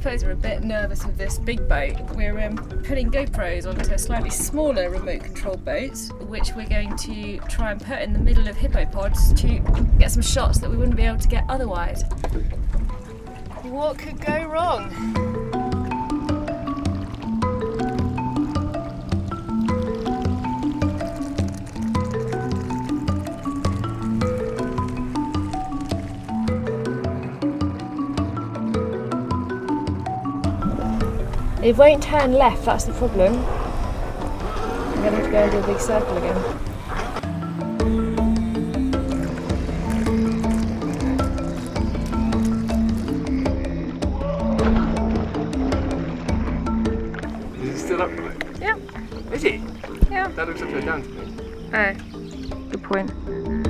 hippos are a bit nervous with this big boat. We're putting GoPros onto slightly smaller remote control boats, which we're going to try and put in the middle of hippo pods to get some shots that we wouldn't be able to get otherwise. What could go wrong? It won't turn left, that's the problem. I'm going to have to go and do a big circle again. Is it still upright? Yeah. Is it? Yeah. That looks upside down to me. Oh, good point.